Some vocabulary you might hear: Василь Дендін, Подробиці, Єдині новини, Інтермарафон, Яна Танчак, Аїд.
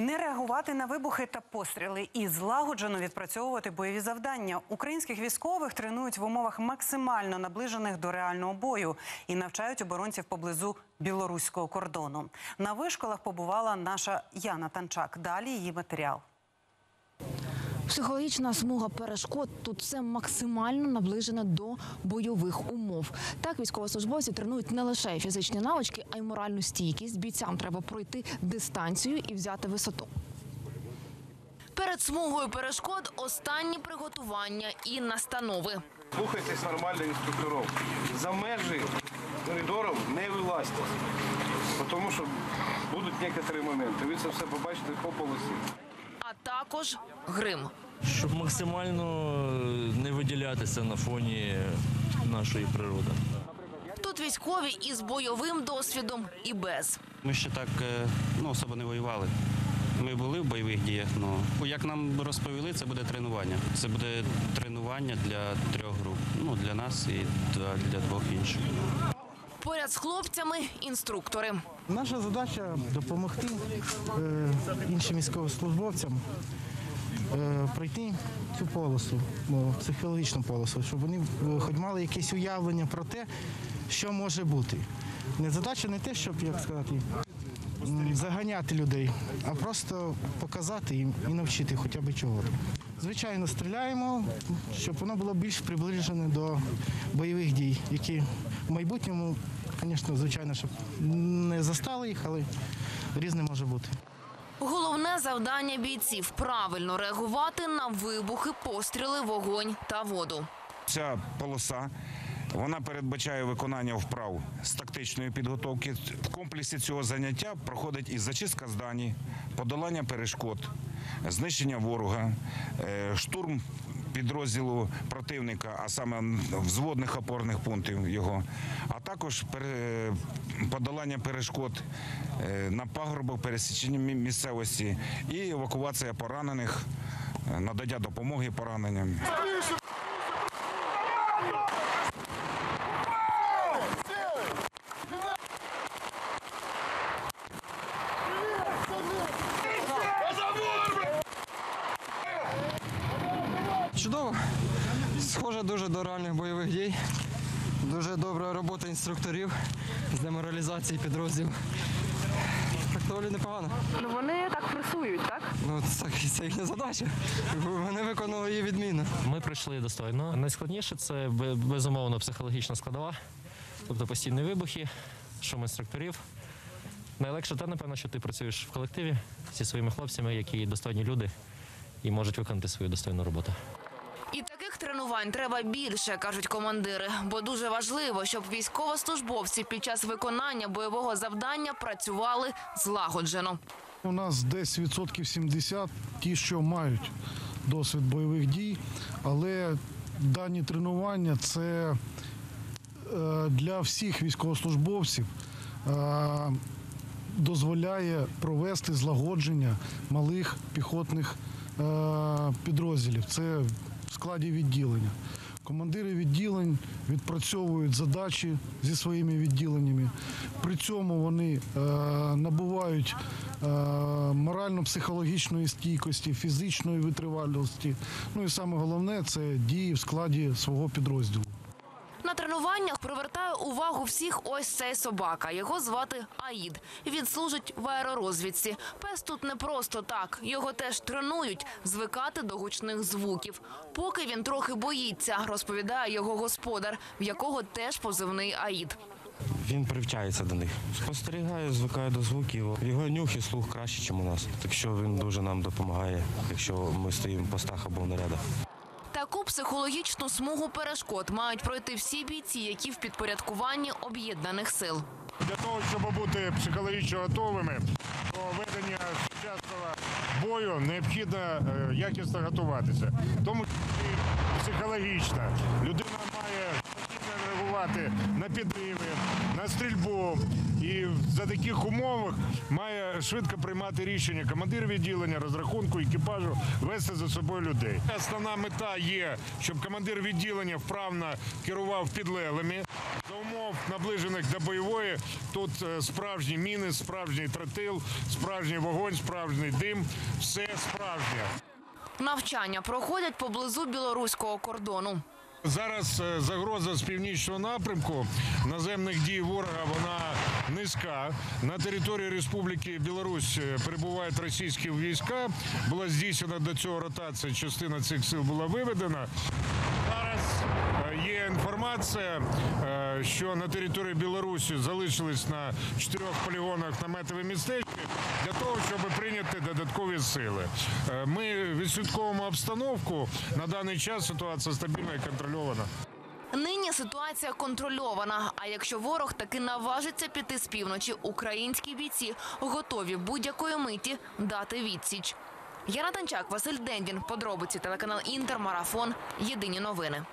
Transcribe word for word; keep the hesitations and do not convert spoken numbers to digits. Не реагувати на вибухи та постріли і злагоджено відпрацьовувати бойові завдання. Українських військових тренують в умовах максимально наближених до реального бою і навчають оборонців поблизу білоруського кордону. На вишколах побувала наша Яна Танчак. Далі її матеріал. Психологічна смуга перешкод – тут це максимально наближено до бойових умов. Так військовослужбовці тренують не лише фізичні навички, а й моральну стійкість. Бійцям треба пройти дистанцію і взяти висоту. Перед смугою перешкод – останні приготування і настанови. Слухайтесь нормально інструкторів. За межі коридорів не вилазьте, тому що будуть деякі моменти. Ви це все побачите по полосі. А також грим. Щоб максимально не виділятися на фоні нашої природи. Тут військові із бойовим досвідом і без. Ми ще так ну, особо не воювали. Ми були в бойових діях, але як нам розповіли, це буде тренування. Це буде тренування для трьох груп. Ну, для нас і для двох інших. Поряд з хлопцями – інструктори. Наша задача – допомогти е, іншим військовослужбовцям е, пройти цю полосу, психологічну полосу, щоб вони хоч мали якесь уявлення про те, що може бути. Не задача не те, щоб, як сказати, заганяти людей, а просто показати їм і навчити хоча б чого. Звичайно, стріляємо, щоб воно було більш приближене до бойових дій, які в майбутньому, звісно, звичайно, щоб не застали їх, але різне може бути. Головне завдання бійців – правильно реагувати на вибухи, постріли, вогонь та воду. Ця полоса, вона передбачає виконання вправ з тактичної підготовки. В комплексі цього заняття проходить і зачистка здані, подолання перешкод, знищення ворога, штурм підрозділу противника, а саме взводних опорних пунктів його, а також подолання перешкод на пагорбах, пересічення місцевості і евакуація поранених, надання допомоги пораненим. Чудово. Схоже дуже до реальних бойових дій. Дуже добра робота інструкторів з деморалізації підрозділів. Так доволі непогано. Ну вони так пресують, так? Ну так, це їхня задача. Вони виконали її відмінно. Ми прийшли достойно. Найскладніше – це безумовно психологічна складова, тобто постійні вибухи, шум інструкторів. Найлегше те, напевно, що ти працюєш в колективі зі своїми хлопцями, які достойні люди і можуть виконати свою достойну роботу. І таких тренувань треба більше, кажуть командири, бо дуже важливо, щоб військовослужбовці під час виконання бойового завдання працювали злагоджено. У нас десь відсотків сімдесят ті, що мають досвід бойових дій, але дані тренування – це для всіх військовослужбовців дозволяє провести злагодження малих піхотних підрозділів. Це в складі відділення. Командири відділень відпрацьовують задачі зі своїми відділеннями. При цьому вони е, набувають е, морально-психологічної стійкості, фізичної витривалості. Ну і саме головне – це дії в складі свого підрозділу. На тренуваннях привертає увагу всіх ось цей собака. Його звати Аїд. Він служить в аеророзвідці. Пес тут не просто так. Його теж тренують звикати до гучних звуків. Поки він трохи боїться, розповідає його господар, в якого теж позивний Аїд. Він привчається до них. Спостерігає, звикає до звуків. Його нюх і слух краще, ніж у нас. Так що він дуже нам допомагає, якщо ми стоїмо в постах або в нарядах. Таку психологічну смугу перешкод мають пройти всі бійці, які в підпорядкуванні об'єднаних сил. Для того, щоб бути психологічно готовими до ведення сучасного бою, необхідно якісно готуватися. Тому психологічно людина має спокійно реагувати на підриви, на стрільбу, і за таких умовах має швидко приймати рішення командир відділення, розрахунку, екіпажу, вести за собою людей. Основна мета є, щоб командир відділення вправно керував підлеглими. За умов, наближених до бойової, тут справжні міни, справжній тротил, справжній вогонь, справжній дим, все справжнє. Навчання проходять поблизу білоруського кордону. Зараз загроза з північного напрямку наземних дій ворога, вона низька. На території Республіки Білорусь перебувають російські війська. Була здійснена до цього ротація, частина цих сил була виведена. Зараз є інформація, що на території Білорусі залишились на чотирьох полігонах наметові містечки для того, щоб прийняти додаткові сили. Ми відслідковуємо обстановку. На даний час ситуація стабільна і контрольована. Нині ситуація контрольована, а якщо ворог таки наважиться піти з півночі, українські бійці готові будь-якої миті дати відсіч. Яна Танчак, Василь Дендін. Подробиці телеканал «Інтермарафон», Єдині новини.